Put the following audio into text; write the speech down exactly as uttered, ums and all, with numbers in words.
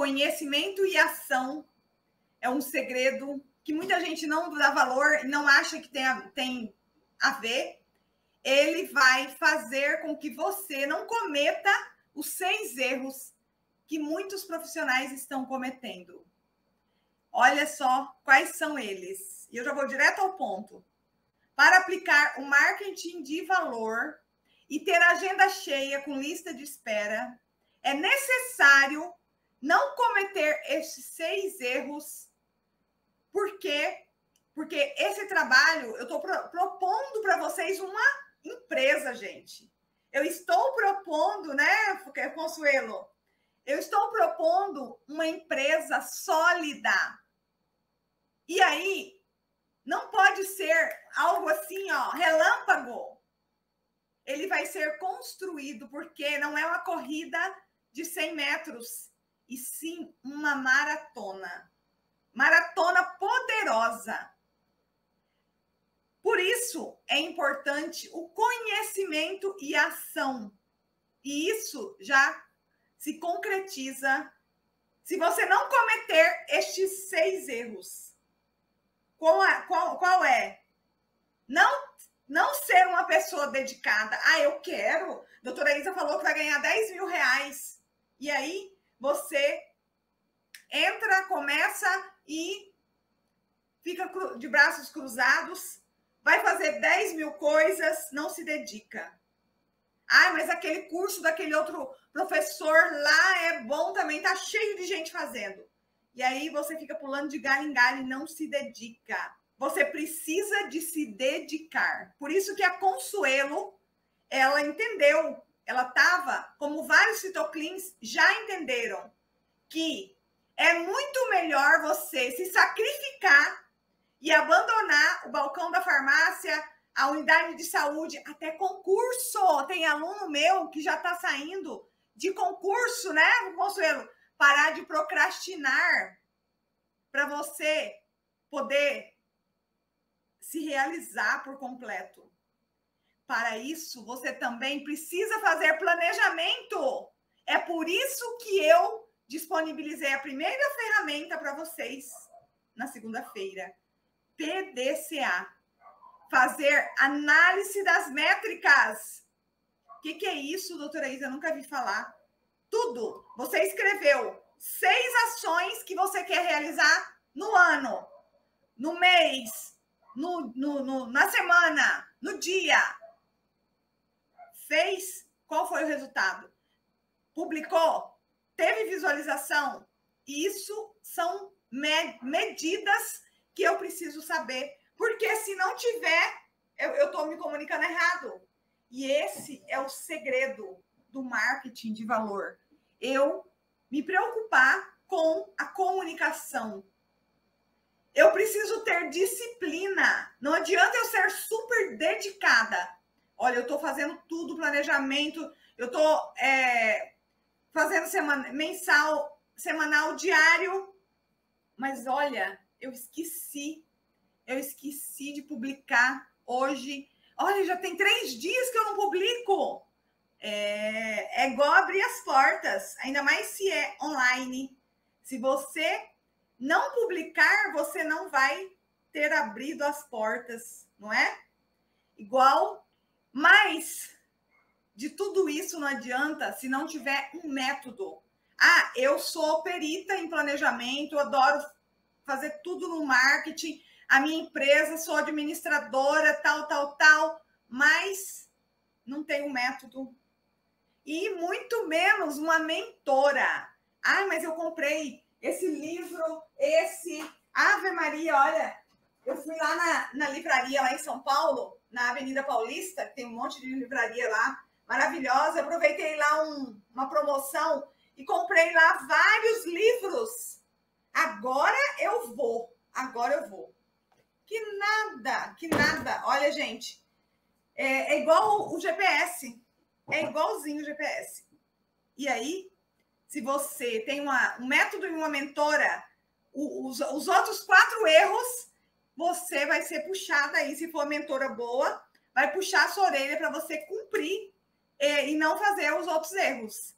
conhecimento e ação é um segredo que muita gente não dá valor e não acha que tem a, tem a ver. Ele vai fazer com que você não cometa os seis erros que muitos profissionais estão cometendo. Olha só quais são eles. E eu já vou direto ao ponto. Para aplicar o marketing de valor e ter a agenda cheia com lista de espera, é necessário não cometer esses seis erros. Por quê? Porque esse trabalho, eu estou pro- propondo para vocês uma empresa, gente. Eu estou propondo, né, Consuelo? Eu estou propondo uma empresa sólida. E aí, não pode ser algo assim, ó, relâmpago. Ele vai ser construído, porque não é uma corrida de cem metros, e sim uma maratona. Maratona poderosa. Por isso, é importante o conhecimento e a ação. E isso já se concretiza se você não cometer estes seis erros. Qual é? Qual, qual é? Não, não ser uma pessoa dedicada. Ah, eu quero. Doutora Isa falou que vai ganhar dez mil reais. E aí, você entra, começa e fica de braços cruzados, vai fazer dez mil coisas, não se dedica. Ah, mas aquele curso daquele outro professor lá é bom também, tá cheio de gente fazendo. E aí você fica pulando de galho em galho e não se dedica. Você precisa de se dedicar. Por isso que a Consuelo, ela entendeu, ela estava, como vários citoclins já entenderam, que é muito melhor você se sacrificar e abandonar o balcão da farmácia, a unidade de saúde, até concurso. Tem aluno meu que já está saindo de concurso, né, Consuelo? Parar de procrastinar para você poder se realizar por completo. Para isso, você também precisa fazer planejamento. É por isso que eu disponibilizei a primeira ferramenta para vocês na segunda-feira. P D C A. Fazer análise das métricas. O que, que é isso, doutora Isa? Eu nunca vi falar. Tudo. Você escreveu seis ações que você quer realizar no ano, no mês, no, no, no, na semana, no dia. Fez? Qual foi o resultado? Publicou? Teve visualização? Isso são me- medidas que eu preciso saber, porque se não tiver, eu estou me comunicando errado. E esse é o segredo do marketing de valor. Eu me preocupar com a comunicação. Eu preciso ter disciplina. Não adianta eu ser super dedicada. Olha, eu estou fazendo tudo, planejamento, eu estou é, fazendo semana, mensal, semanal, diário, mas olha... Eu esqueci, eu esqueci de publicar hoje. Olha, já tem três dias que eu não publico. É, é igual abrir as portas, ainda mais se é online. Se você não publicar, você não vai ter abrido as portas, não é? Igual, mas de tudo isso não adianta se não tiver um método. Ah, eu sou perita em planejamento, eu adoro fazer tudo no marketing, a minha empresa, sou administradora, tal, tal, tal, mas não tenho um método. E muito menos uma mentora. Ah, mas eu comprei esse livro, esse... Ave Maria, olha, eu fui lá na, na livraria, lá em São Paulo, na Avenida Paulista, que tem um monte de livraria lá, maravilhosa. Aproveitei lá um, uma promoção e comprei lá vários livros. Agora eu vou, agora eu vou. Que nada, que nada. Olha, gente, é, é igual o G P S, é igualzinho o G P S. E aí, se você tem uma, um método e uma mentora, os, os outros quatro erros, você vai ser puxada aí, se for mentora boa, vai puxar a sua orelha para você cumprir é, e não fazer os outros erros.